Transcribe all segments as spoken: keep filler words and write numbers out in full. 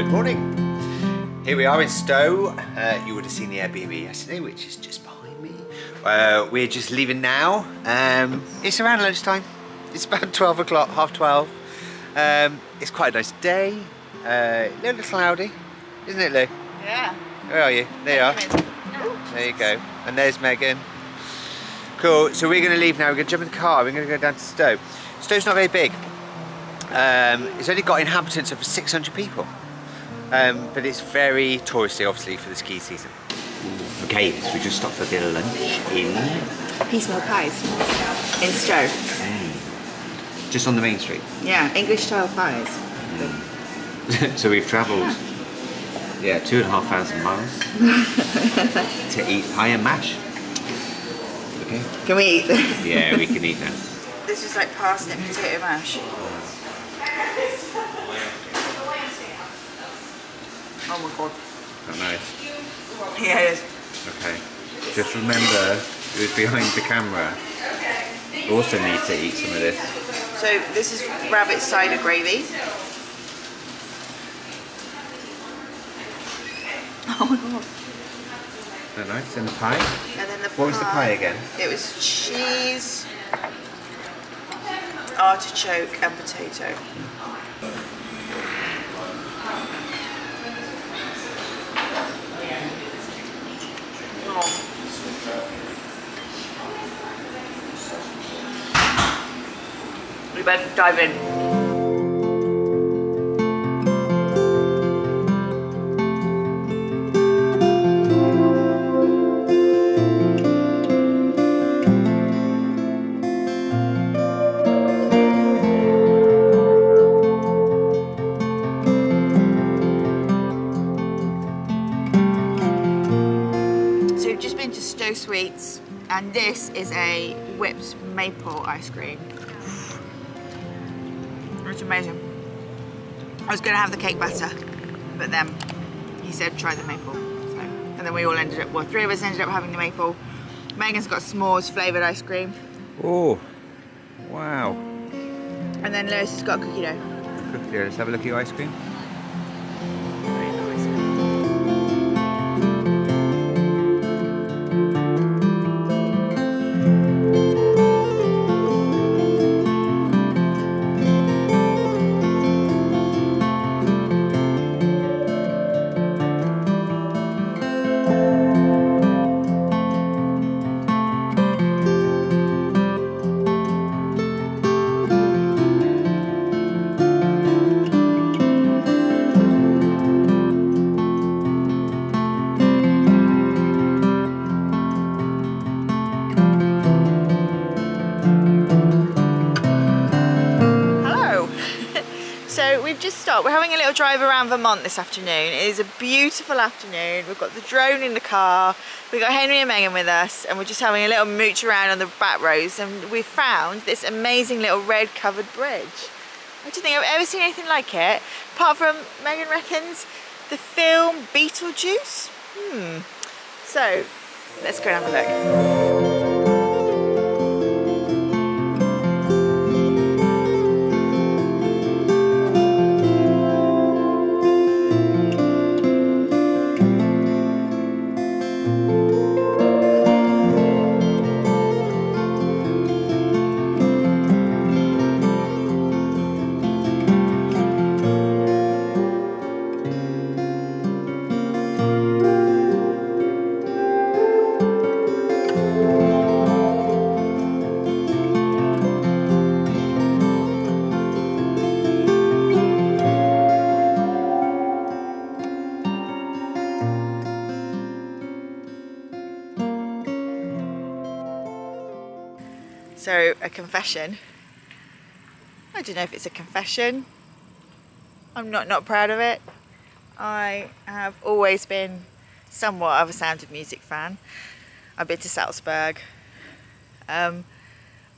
Good morning. Here we are in Stowe. Uh, you would have seen the Airbnb yesterday, which is just behind me. Uh, we're just leaving now. Um, it's around lunchtime. It's about twelve o'clock, half twelve. Um, it's quite a nice day. Uh, a little cloudy, isn't it, Lou? Yeah. Where are you? There you are. No. There you go. And there's Megan. Cool, so we're going to leave now. We're going to jump in the car. We're going to go down to Stowe. Stowe's not very big. Um, it's only got inhabitants of six hundred people. Um, but it's very touristy, obviously, for the ski season. Okay, so we just stopped for a bit of lunch in... PieceMeal Pies. In Stowe. Okay. Just on the main street? Yeah, English-style pies. Mm. So we've travelled... Yeah. Yeah, two and a half thousand miles to eat pie and mash. Okay. Can we eat? Yeah, we can eat now. This is like parsnip potato mash. Oh my god. That's nice. Yeah, it is. Okay. Just remember, who's behind the camera also needs to eat some of this. So this is rabbit cider gravy. Oh my god. Very nice. And the pie? And then the pie. What was the pie again? It was cheese, artichoke and potato. Mm. Oh. We better dive in. Stowe Sweets, and this is a whipped maple ice cream. It's amazing. I was going to have the cake batter, but then he said try the maple. So, and then we all ended up, well, three of us ended up having the maple. Megan's got s'mores flavoured ice cream. Oh, wow. And then Lewis has got a cookie dough. A cookie dough. Let's have a look at your ice cream. We're having a little drive around Vermont this afternoon. It is a beautiful afternoon. We've got the drone in the car. We've got Henry and Megan with us, and we're just having a little mooch around on the back roads, and we found this amazing little red covered bridge. I don't think I've ever seen anything like it, apart from, Megan reckons, the film Beetlejuice? Hmm. So, let's go and have a look. So, a confession. I don't know if it's a confession. I'm not not proud of it. I have always been somewhat of a Sound of Music fan. I've been to Salzburg, um,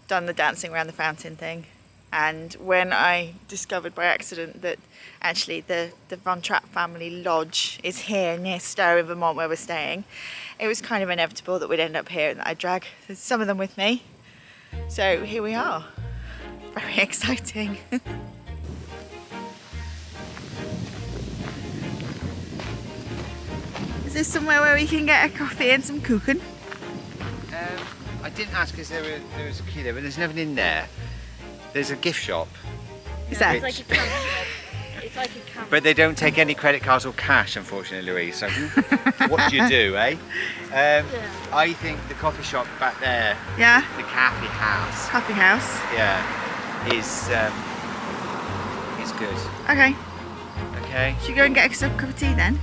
done the dancing around the fountain thing, and when I discovered by accident that actually the, the Von Trapp Family Lodge is here near Stowe in Vermont where we're staying, it was kind of inevitable that we'd end up here and that I'd drag some of them with me. So here we are. Very exciting. Is this somewhere where we can get a coffee and some kuchen? Um, I didn't ask because there, there was a queue there, but there's nothing in there. There's a gift shop. Is no, that? It's like a camp shop. It's like a camp. But they don't take any credit cards or cash, unfortunately, Louise. So what do you do, eh? Um, yeah. I think the coffee shop back there. Yeah. The coffee house. Coffee house. Yeah. Is um, is good. Okay. Okay. Should we go and get a cup of tea then?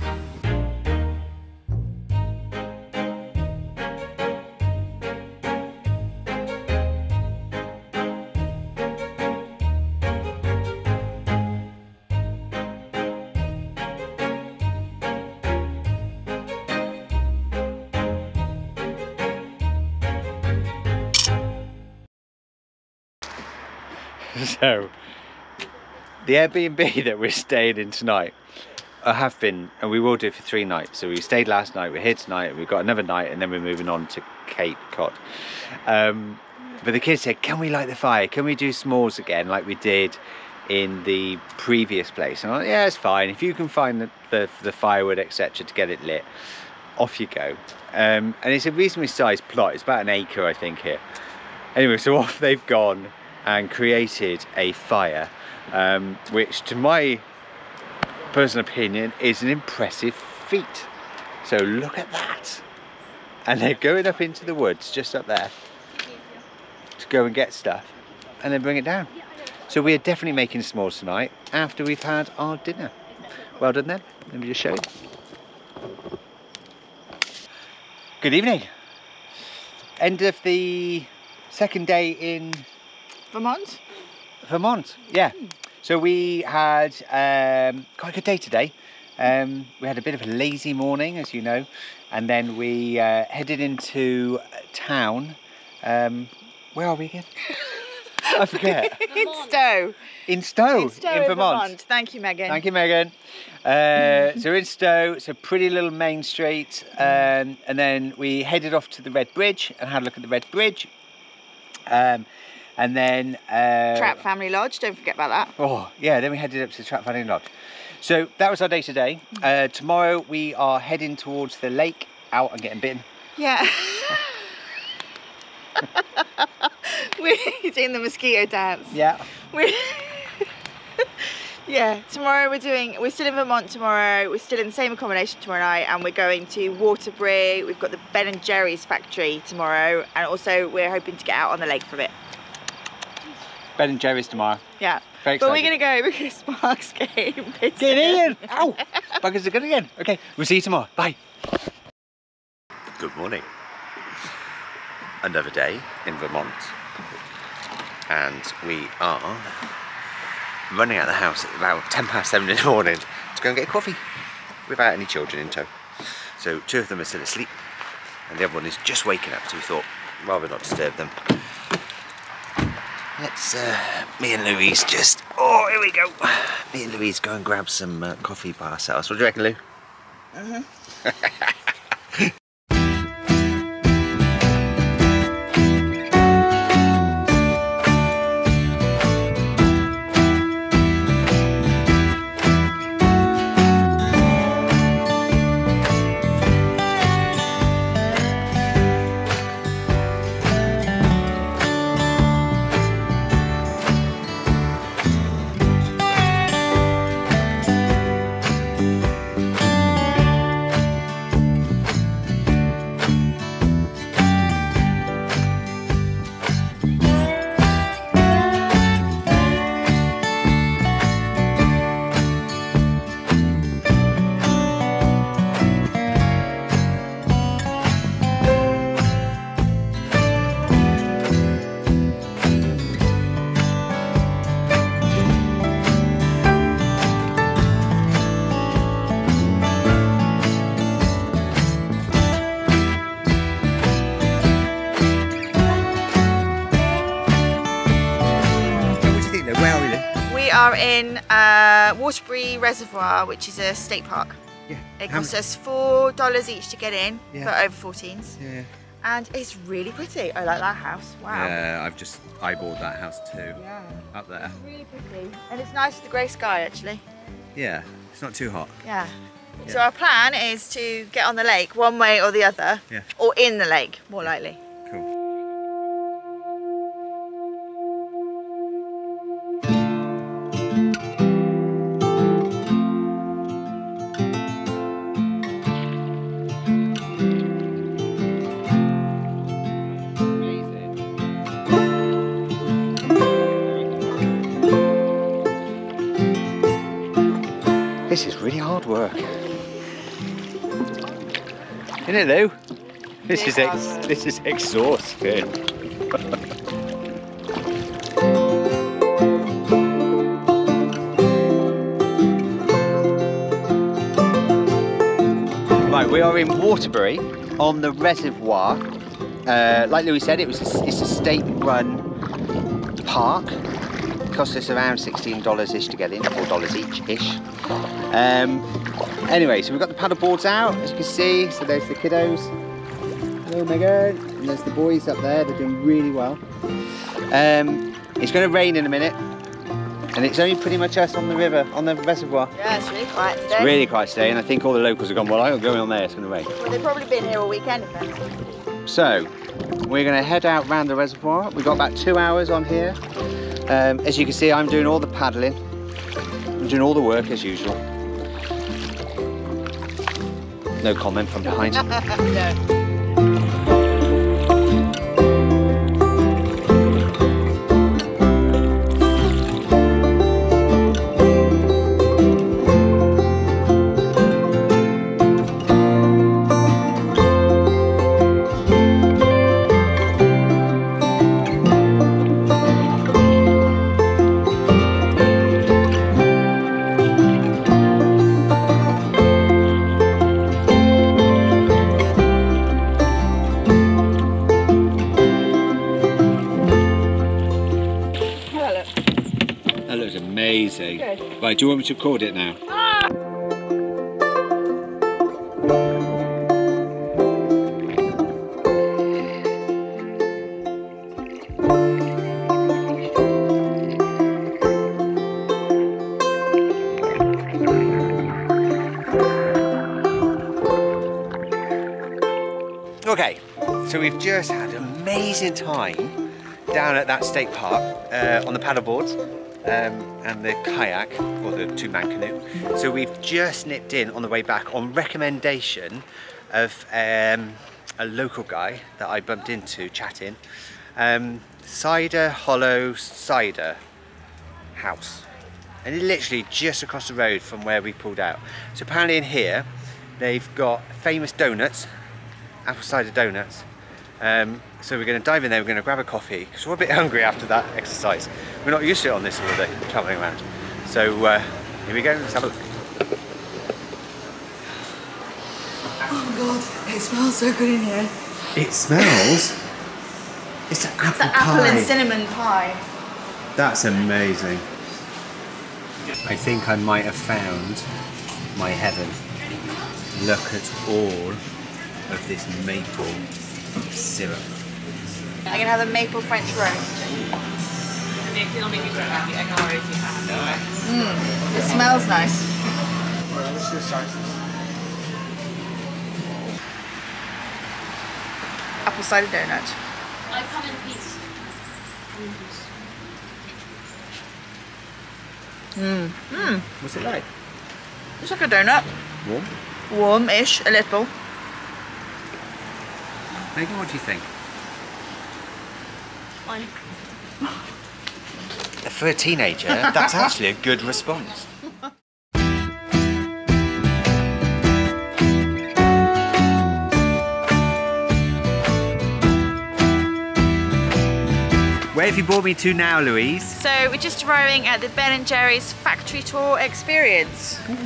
So, the Airbnb that we're staying in tonight, I have been, and we will do for three nights. So we stayed last night, we're here tonight, we've got another night, and then we're moving on to Cape Cod. Um, but the kids said, can we light the fire? Can we do s'mores again like we did in the previous place? And I'm like, yeah, it's fine. If you can find the, the, the firewood, et cetera to get it lit, off you go. Um, and it's a reasonably sized plot. It's about an acre, I think, here. Anyway, so off they've gone and created a fire, um, which to my personal opinion is an impressive feat. So look at that. And they're going up into the woods just up there to go and get stuff and then bring it down. So we are definitely making s'mores tonight after we've had our dinner. Well done then. Let me just show you. Good evening. End of the second day in Vermont? Vermont, yeah. So we had um, quite a good day today. Um, we had a bit of a lazy morning, as you know, and then we uh, headed into town. Um, where are we again? I forget. in Stowe. In Stowe, in, Stowe, in, in Vermont. Vermont. Thank you, Megan. Thank you, Megan. Uh, so we're in Stowe, it's a pretty little main street. Um, and then we headed off to the Red Bridge and had a look at the Red Bridge. Um, And then uh, Trapp Family Lodge, don't forget about that. Oh yeah, then we headed up to the Trapp Family Lodge. So that was our day today. Uh, tomorrow we are heading towards the lake, out and getting bitten. Yeah. We're doing the mosquito dance. Yeah. We're yeah. Tomorrow we're doing. We're still in Vermont tomorrow. We're still in the same accommodation tomorrow night, and we're going to Waterbury. We've got the Ben and Jerry's factory tomorrow, and also we're hoping to get out on the lake for a bit. Ben and Jerry's tomorrow. Yeah. Very excited. But we're going to go because Mark's getting bitten. Get in! Ow! Buggers are good again. Okay, we'll see you tomorrow. Bye. Good morning. Another day in Vermont. And we are running out of the house at about ten past seven in the morning to go and get a coffee without any children in tow. So two of them are still asleep and the other one is just waking up, so we thought rather not disturb them. Let's, uh, me and Louise just, oh, here we go. Me and Louise go and grab some uh, coffee by ourselves. What do you reckon, Lou? Uh-huh. In uh, Waterbury Reservoir, which is a state park. Yeah. It costs us four dollars each to get in, yeah. For over fourteens. Yeah. And it's really pretty. I like that house. Wow. Yeah, I've just eyeballed that house too. Yeah. Up there. It's really pretty, and it's nice with the grey sky actually. Yeah. It's not too hot. Yeah. Yeah. So our plan is to get on the lake one way or the other, yeah. or in the lake, more likely. This is really hard work. Isn't it, Lou? This is ex this is exhausting. Right, we are in Waterbury on the reservoir. Uh, like Louis said, it was a, it's a state-run park. It cost us around sixteen dollars-ish to get in, four dollars each-ish. Um, anyway, so we've got the paddle boards out, as you can see. So there's the kiddos. Hello, Megan. And there's the boys up there. They're doing really well. Um, it's going to rain in a minute, and it's only pretty much us on the river, on the reservoir. Yeah, it's really quiet today. It's really quiet today, and I think all the locals have gone, well, I'm going on there, it's going to rain. Well, they've probably been here all weekend. So we're going to head out round the reservoir. We've got about two hours on here. Um, as you can see, I'm doing all the paddling. I'm doing all the work as usual. No comment from behind. No. Right, do you want me to record it now? Ah! Okay, so we've just had an amazing time down at that state park uh, on the paddleboards. Um, and the kayak, or the two-man canoe. So we've just nipped in on the way back on recommendation of um, a local guy that I bumped into chatting. Um, Cider Hollow Cider House. And it's literally just across the road from where we pulled out. So apparently in here, they've got famous donuts, apple cider donuts. Um, so we're going to dive in there, we're going to grab a coffee, because we're a bit hungry after that exercise. We're not used to it on this holiday, travelling around. So uh, here we go, let's have a look. Oh my god, it smells so good in here. It smells? It's an apple pie. It's an apple and cinnamon pie. That's amazing. I think I might have found my heaven. Look at all of this maple syrup. I'm gonna have a maple French roast. Mm, it smells nice. Apple cider donut. I come in peace. Mmm. Mmm. What's it like? It's like a donut. Warm? Warm-ish, a little. Megan, what do you think? Fine. For a teenager, that's actually a good response. Where have you brought me to now, Louise? So we're just arriving at the Ben and Jerry's factory tour experience. Ooh.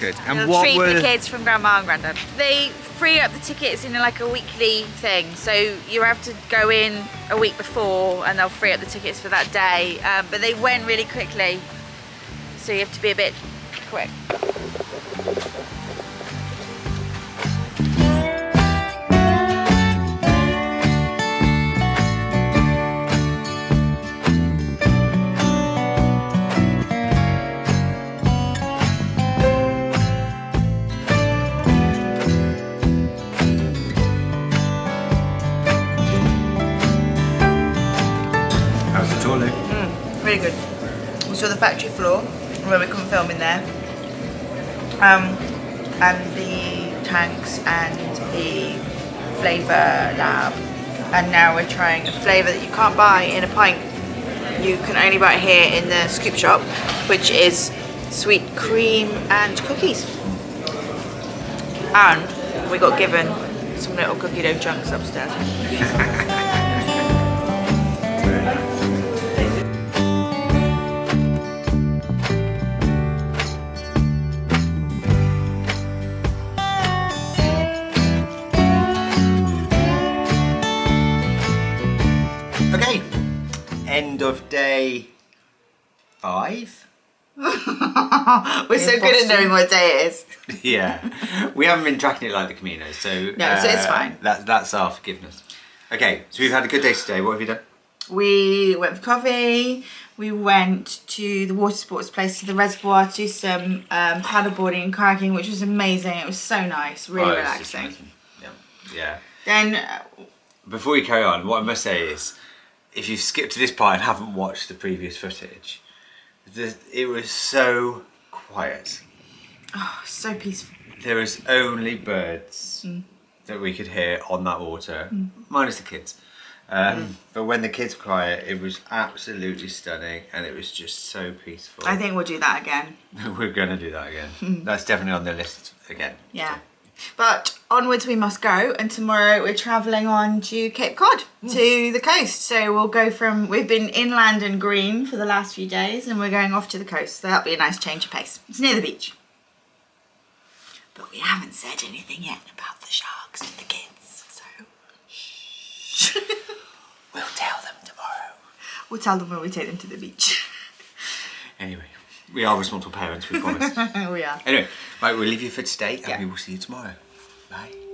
Good. And what treat were the kids from Grandma and Granddad. They free up the tickets in like a weekly thing, so you have to go in a week before and they'll free up the tickets for that day, um, but they went really quickly, so you have to be a bit quick. really good. We saw the factory floor where we couldn't film in there, um, and the tanks and the flavour lab, and now we're trying a flavour that you can't buy in a pint. You can only buy it here in the scoop shop, which is sweet cream and cookies. And we got given some little cookie dough chunks upstairs. End of day five. We're so good at knowing what day it is. Yeah, we haven't been tracking it like the Camino, so no, uh, so it's fine. That, that's our forgiveness. Okay, so we've had a good day today. What have you done? We went for coffee. We went to the water sports place, to the reservoir, to some um, paddleboarding and kayaking, which was amazing. It was so nice, really oh, relaxing. Yeah, yeah. Then uh, before we carry on, what I must say is, if you've skipped to this part and haven't watched the previous footage, the, it was so quiet. Oh, so peaceful. There was only birds mm. that we could hear on that water, mm. minus the kids. Um, mm. But when the kids were quiet, it was absolutely stunning, and it was just so peaceful. I think we'll do that again. We're going to do that again. Mm. That's definitely on the list again. Yeah. So. But onwards we must go, and tomorrow we're travelling on to Cape Cod, mm. to the coast. So we'll go from, we've been inland and green for the last few days, and we're going off to the coast. So that'll be a nice change of pace. It's near the beach. But we haven't said anything yet about the sharks to the kids, so shh. We'll tell them tomorrow. We'll tell them when we take them to the beach. Anyway. We are responsible parents, we promise. We are. Anyway, right, we'll leave you for today, and yeah. we will see you tomorrow. Bye.